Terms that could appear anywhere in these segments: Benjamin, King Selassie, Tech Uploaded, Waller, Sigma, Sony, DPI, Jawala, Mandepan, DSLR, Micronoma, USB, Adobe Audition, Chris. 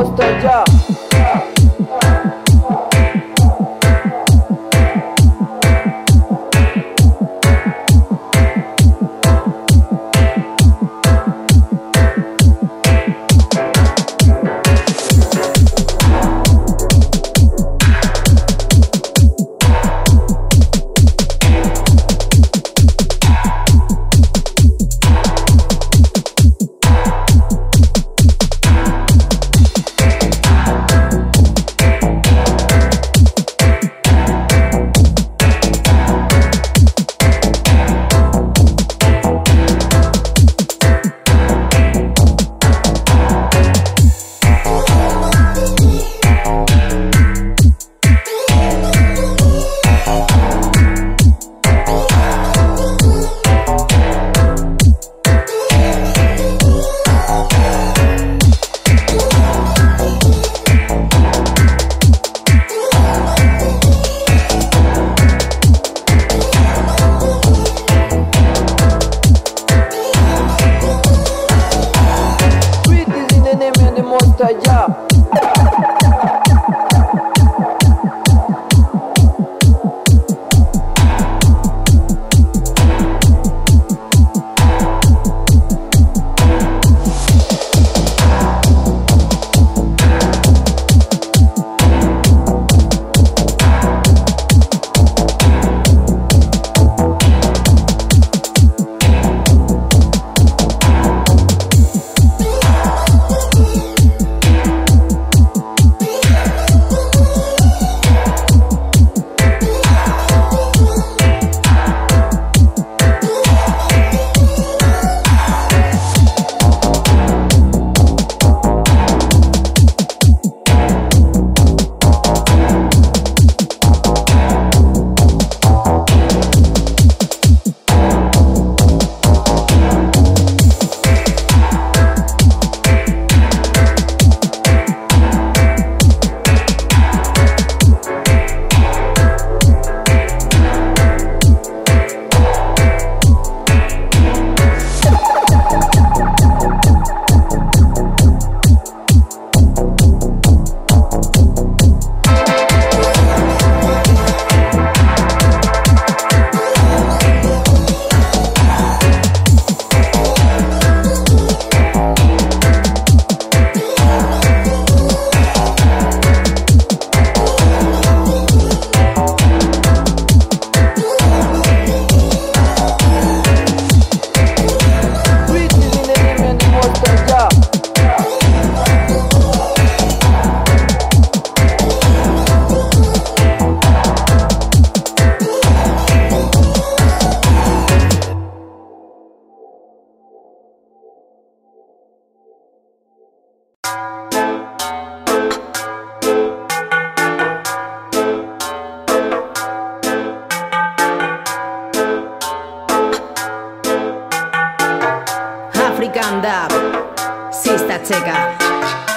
hasta allá.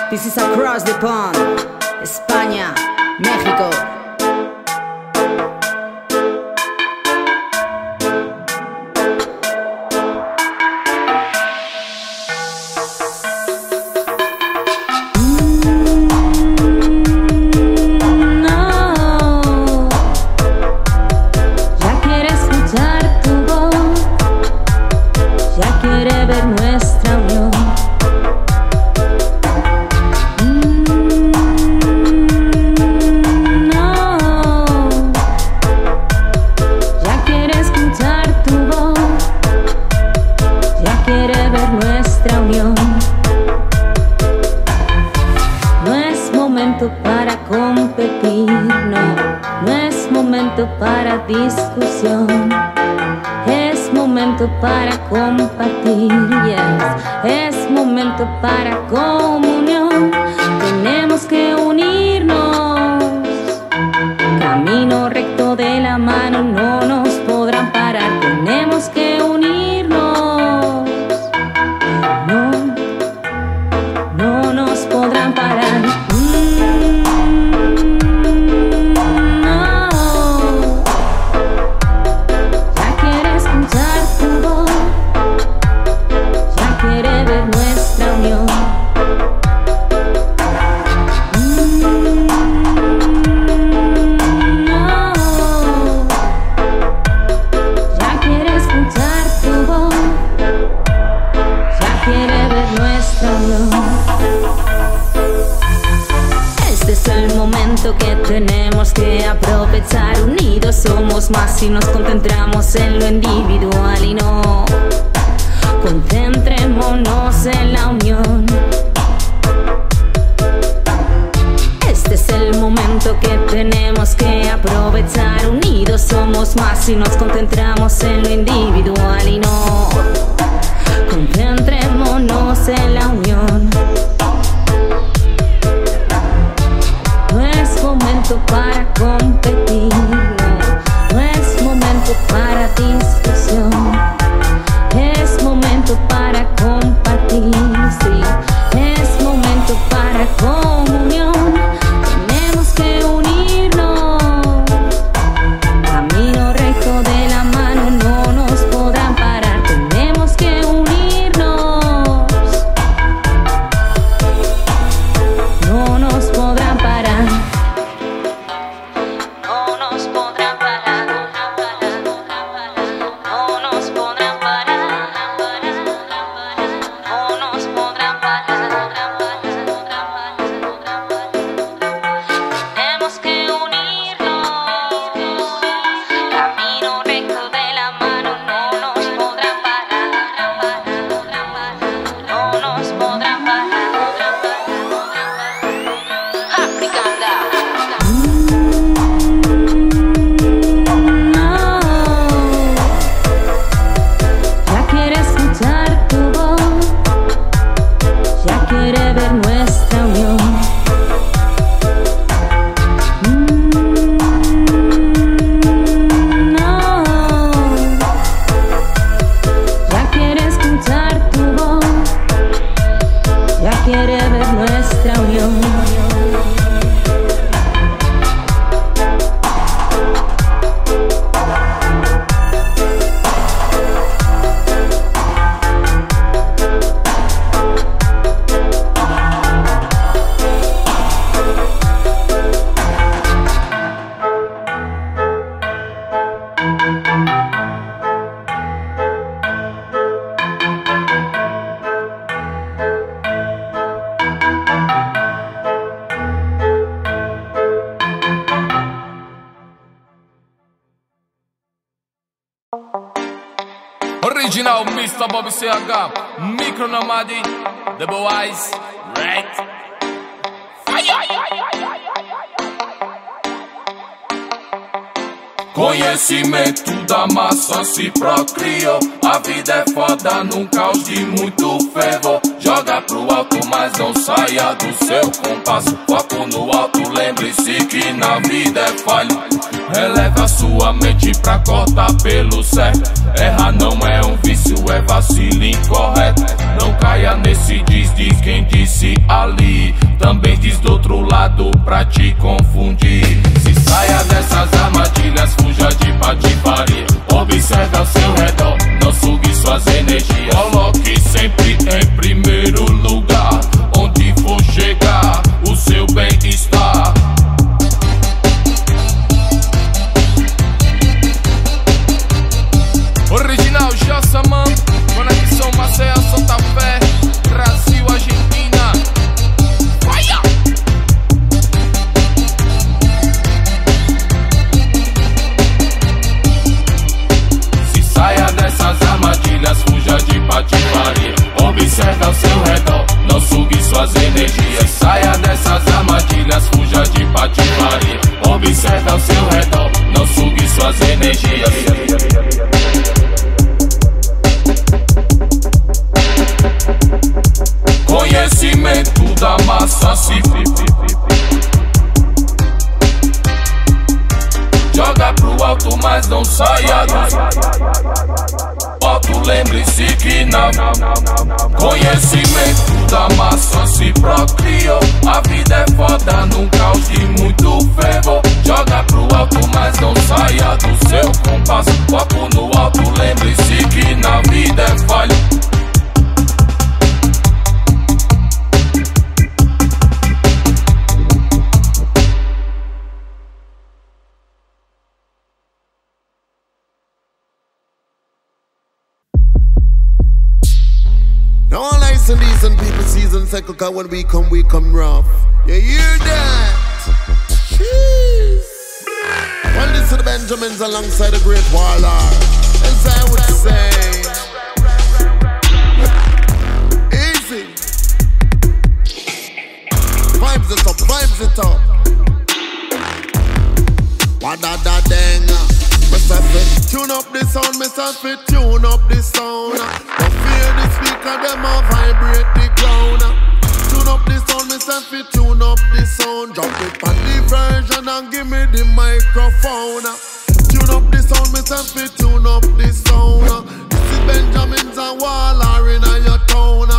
This is across the pond, España, México. Ya quiere escuchar tu voz, ya quiere ver nuestra unión. Para discusión, es momento para compartir, yes. Es momento para comunión, tenemos que unirnos, camino recto de la mano no nos podrán parar, tenemos que unirnos, no, no nos podrán parar. Nuestra unión. si nos concentramos en lo individual y no. Concentrémonos en la unión. Este es el momento que tenemos que aprovechar. Unidos somos más si nos concentramos en lo individual y no. Concentrémonos en la unión. No es momento para competir, no es momento para discusión. Es momento para compartir, sí. Es momento para comunión. Tenemos que unirnos. Camino recto de la mano, no nos podrán parar. Tenemos que unirnos. No nos podrán parar. No nos podrán parar. No nos podrán parar. Tenemos que unirnos. Camino recto de la mano, no nos podrán parar. No nos podrán parar. África. Ya quiere escuchar tu voz, ya quiere ver nuestra unión. No. Ya quiere escuchar tu voz, ya quiere ver nuestra unión. Original Mr. Bobby Seagap, Micronoma, The Boys, Red. Conhecimento da massa se procriou. A vida é foda num caos de muito fervor. Joga pro alto, mas não saia do seu compasso. Foco no alto, lembre-se que na vida é falho. Eleva sua mente pra cortar pelo certo. Errar não é um vício, é vacilo incorreto. Não caia nesse diz de quem disse ali. Também diz do outro lado pra te confundir. Se saia dessas armadilhas, fuja de patifaria. Observe ao seu redor, não sugue suas energias. Coloque sempre em primeiro lugar. Onde for chegar, o seu bem-estar. Observe ao seu redor, não sugue suas energias. Saia dessas armadilhas, fuja de patifaria. Observe ao seu redor, não sugue suas energias. Conhecimento da massa se joga pro alto, mas não saia do alto, lembre-se que não. Conhecimento da massa se procriou. A vida é foda num caos de muito fervor. Joga pro alto, mas não saia do seu compasso. Foco no alto, lembre-se que na vida é falho. Decent people season cycle, cause when we come rough. You hear that? Jeez. When this to the Benjamins alongside the great Waller. As I would say, easy. Vibes it up Wadadadang. Mr. Fit, tune up the sound, Mr. Fit, tune up the sound. Don't fear the speaker, them all vibrate the ground. Tune up the sound, Mr. Fit, tune up the sound. Drop it on the version and give me the microphone. Tune up the sound, Mr. Fit, tune up the sound. This is Benjamin's and Waller in your town.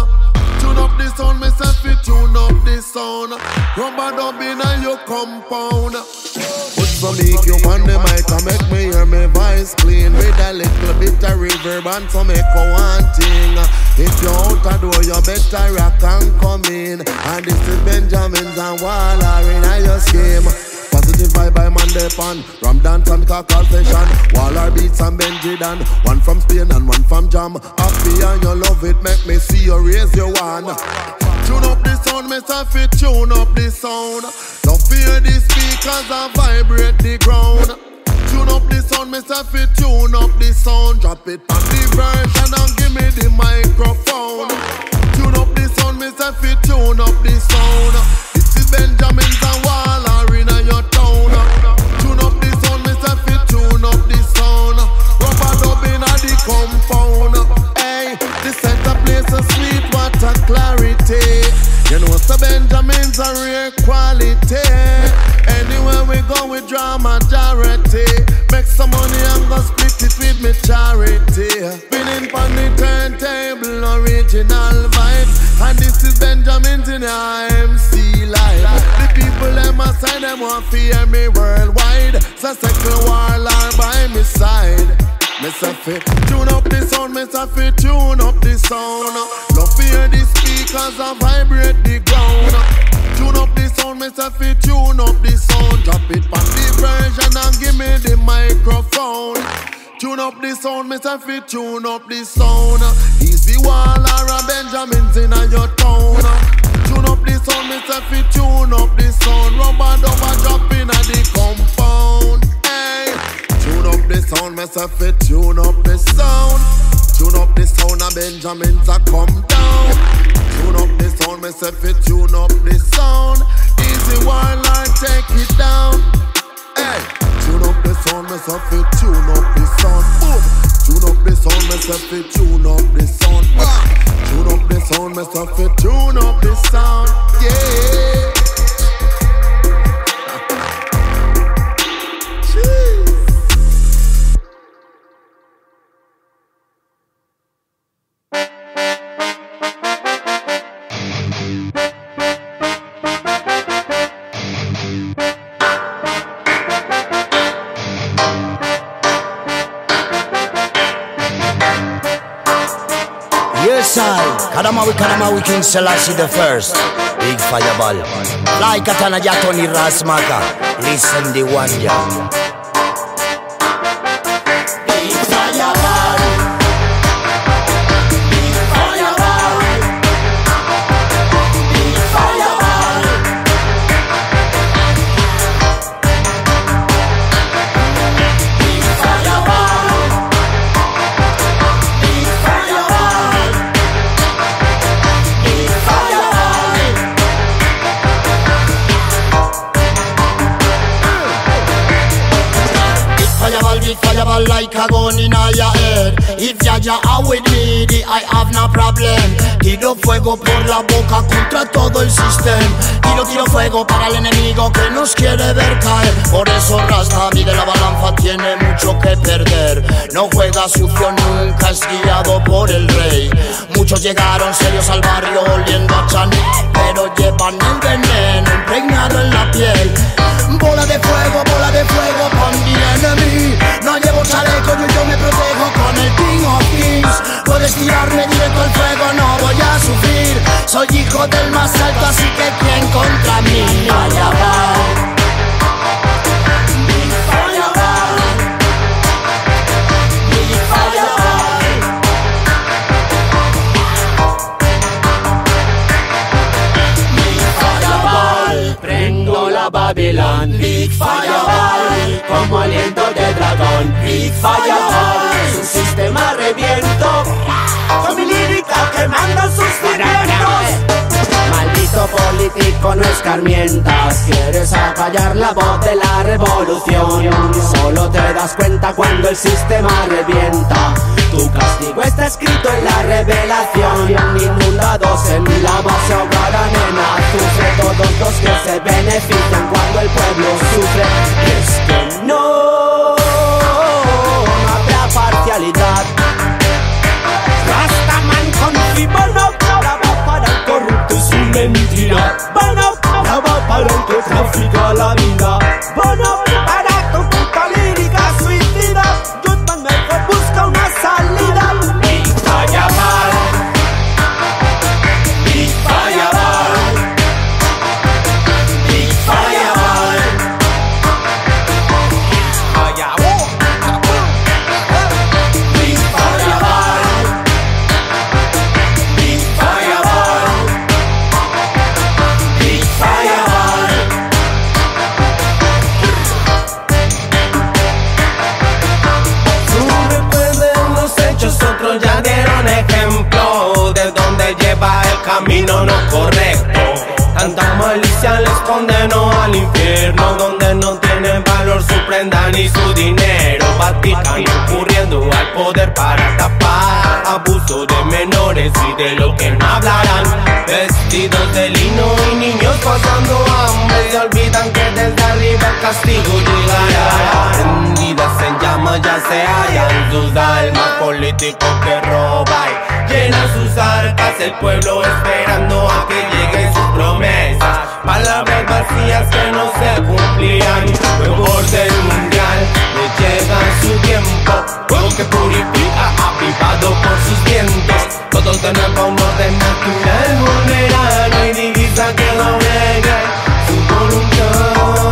Tune up the sound, Mr. Fit, tune up the sound. Rumba dub in your compound. Put some EQ on the mic and make me hear my voice clean. With a little bit of reverb and some echo and ting. If you're out a door, you better rock and come in. And this is Benjamin's and Waller in your scheme. Positive vibe by Mandepan, Ram dance and cockal session. Waller beats and Benji Dan, one from Spain and one from Jam. Happy and you love it, make me see you raise your hand. Tune up the sound, Mr. Fit, tune up the sound. Don't fear the speakers and vibrate the ground. Tune up the sound, Mr. Fit, tune up the sound. Drop it on the version and give me the microphone. Tune up the sound, Mr. Fit, tune up the sound. This is Benjamin's and Waller in your town. Tune up the sound, Mr. Fit, tune up the sound. Rubber dub in the compound. Hey, this set a place of sweet water clarity. You know, Sir Benjamin's a real quality. Anywhere we go, we draw majority. Make some money and go split it with me charity. Spinning on the turntable, original vibes. And this is Benjamin's in your MC life. The people them a side, them want to hear me worldwide. So second Waller by me side. Mr. Fit, tune up the sound, Mr. Fit, tune up the sound. No fear the speakers and vibrate the ground. Tune up the sound, Mr. Fit, tune up the sound. Drop it on the version and give me the microphone. Tune up the sound, Mr. Fit, tune up the sound. Easy Waller and Benjamin's in your town. Tune up the sound, Mr. Fit, tune up the sound. Rubber dubber drop in the compound. Sound, Mr. Fit, tune up the sound. Tune up the sound of Benjamin's a come down. Tune up the sound, Mr. Fit, tune up the sound. Easy Waller, take it down. Hey, tune up the sound, Mr. Fit, tune up the sound. Boom. Tune up the sound, Mr. Fit, tune up the sound. Bah. Tune up the sound, Mr. Fit, tune up the sound. Yeah. Kadamawi King Selassie the first, big fireball. Like Katana Yatoni Rasmaka, listen the one ya. Fireball like a gun in your head. If Jaja are with me, I have no problem. Tiro fuego por la boca contra todo el sistema. Tiro fuego para el enemigo que nos quiere ver caer. Por eso Rasta mide la balanza, tiene mucho que perder. No juega sucio nunca, es guiado por el rey. Muchos llegaron serios al barrio oliendo a Chanel, pero llevan el veneno impregnado en la piel. Bola de fuego con the enemy. No llevo chaleco, yo me protejo con el King of Kings. Puedes tirarme directo al fuego, no voy a sufrir. Soy hijo del más alto, así que ¿quién contra mí? Allá va. Prendo la Babilán, Big Fireball, como aliento. amplificador, su sistema reviento, con mi lírica quemando sus cimientos. Maldito político, no escarmientas, quieres acallar la voz de la revolución. Solo te das cuenta cuando el sistema revienta. Tu castigo está escrito en la revelación. Inundados en lava se ahogarán en azufre todos los que se benefician cuando el pueblo sufre. Es que no habrá parcialidad. Rastaman con Fibono, bravo para el corrupto y su mentira. Bono, bravo para el que trafica la vida. Bono, para tu puta lírica suicida. Yo también busca una salida. Camino no correcto, tanta malicia les condenó al infierno, donde no tienen valor su prenda ni su dinero. Vaticano ocurriendo al poder para tapar abuso de menores y de lo que no hablarán. Vestidos de lino y niños pasando hambre, se olvidan que desde arriba el castigo llegará. Prendidas en llamas ya se hallan sus almas, políticos que roban llenan sus arcas, el pueblo esperando a que lleguen sus promesas. Palabras vacías que no se cumplirán. Nuevo orden mundial, le llega su tiempo. Fuego que purifica, avivado por sus dientes. Todos tenemos un orden natural, vulnerado. No hay divisa que doblegue su voluntad.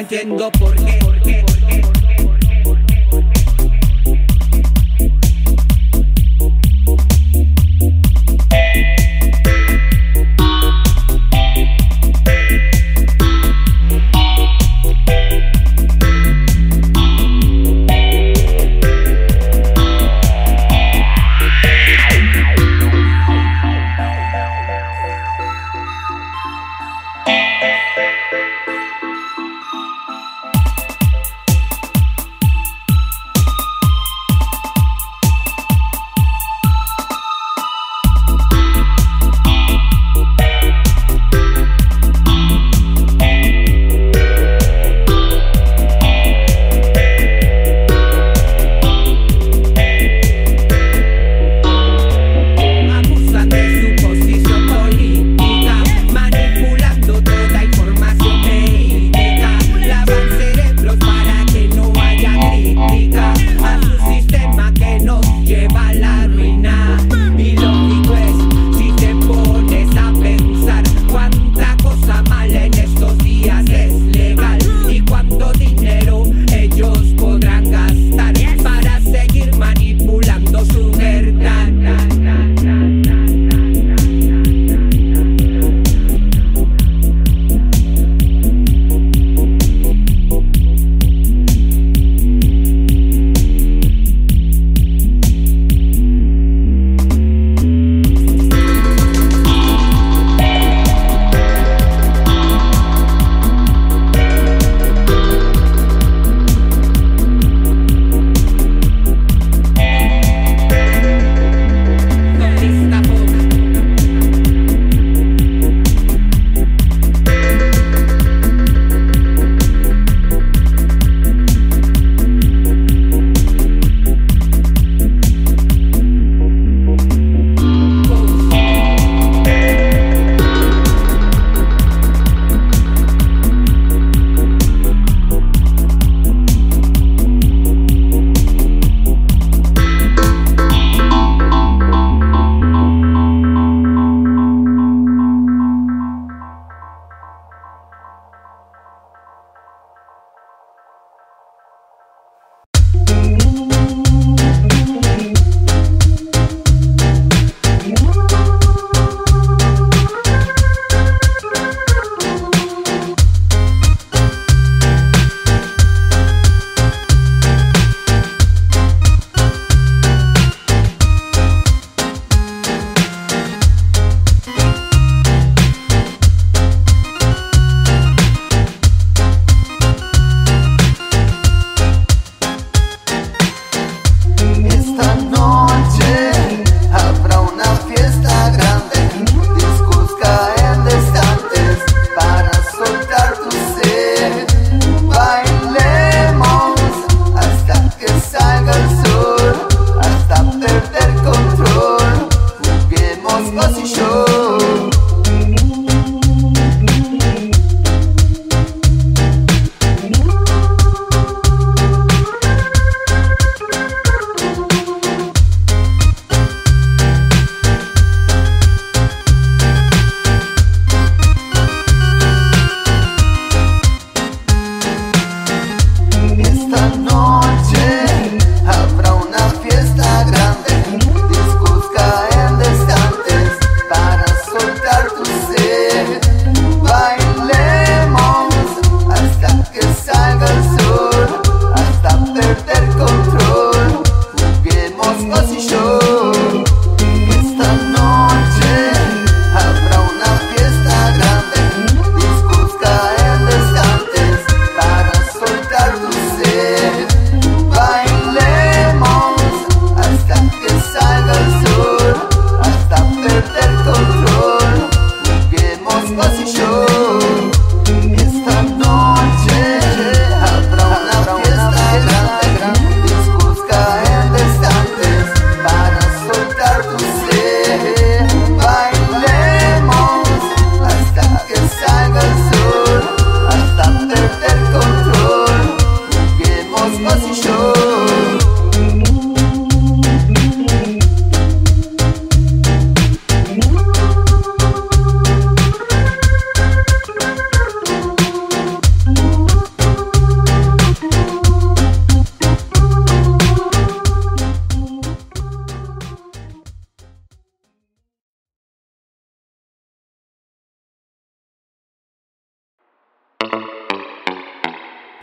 entiendo por qué.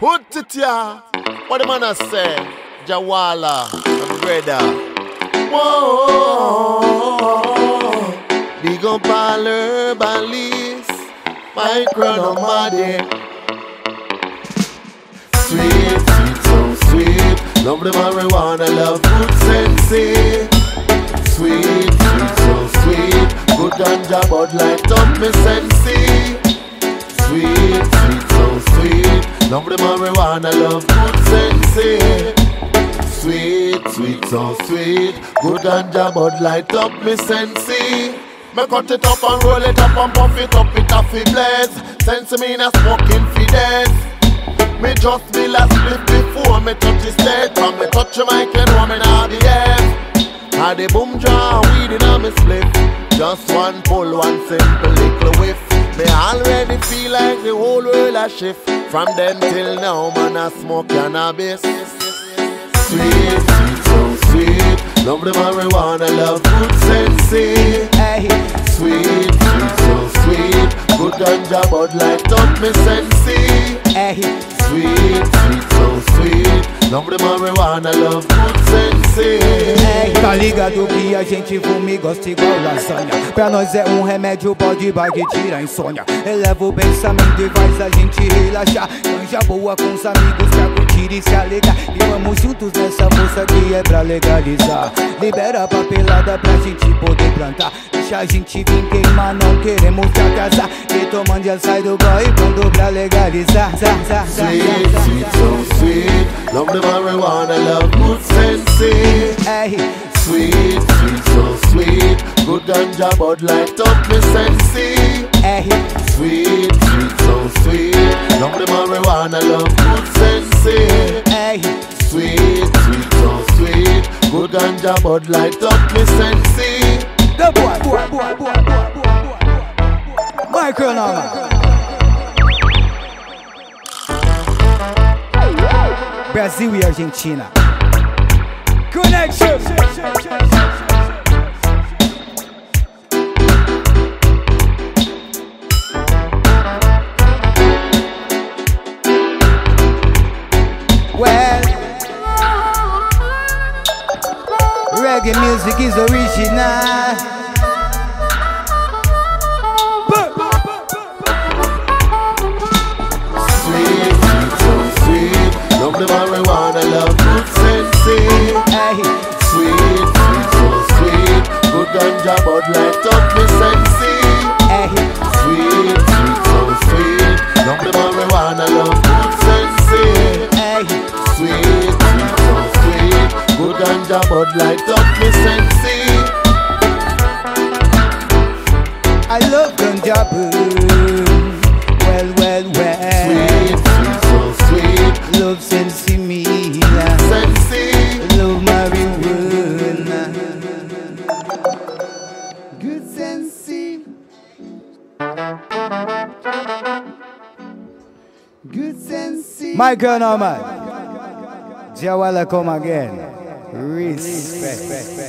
Put it ya. What the man a say? Jawala, my brother. Whoa. Big up all herbalists, Micronoma day. Sweet, sweet, so sweet. Love the marijuana, love good sensei. Sweet, sweet, so sweet. Good ganja, bud light up me sensei. Sweet, sweet, so sweet. Love the marijuana, love good sensei. Sweet, sweet, so sweet. Good ganja, bud light up me sensei. Me cut it up and roll it up and puff it up, it a fi blaze. Sense me in a smoking fi days. Me just be last split before me touch the stage. From me touch the mic and warm in all the air. Had the boom jar weed in a me split. Just one pull, one simple little whiff. Me already feel like the whole world a shift. From then till now, man a smoke cannabis. Sweet, sweet, so sweet. Love the marijuana, love good sensei. Sweet, sweet, so sweet. Good ganja, bud light up me sensei. Sweet, sweet, so sweet. Love the marijuana, love good sensei. Tá ligado que a gente fumiga, gosta igual lasanha. Pra nós é remédio, pode bag e tira a insônia. Eleva o pensamento e faz a gente relaxar. Ganja boa com os amigos pra curtir e se alegar. E vamos juntos nessa força que é pra legalizar. Libera a papelada pra gente poder plantar. Deixa a gente vir queimar, não queremos te atrasar. E tomando já sai do gol e fundo pra legalizar. Sweet, sweet, so sweet. Love the marijuana, love good sensei. Sweet, sweet, so sweet. Good ganja, bud light up me sensei. Sweet, sweet, so sweet. Love the marijuana, love good sensei. Sweet, sweet, so sweet. Good ganja, bud light up me sensei. The boy, Micronoma. Brasil e Argentina. Connection. Well, reggae music is original. Love the marijuana, love good sensei. Sweet, sweet, so sweet. Good ganja, bud light up me sensei. Sweet, sweet, so sweet. Love the marijuana, love good sensei. Sweet, sweet, so sweet. Good ganja, bud light up me sensei. I love ganja, boo. Well. Sweet, sweet, so sweet. Love sensei me, love marijuana. Good sensei. Good sensei. Micronoma. Jawala come again. Respect.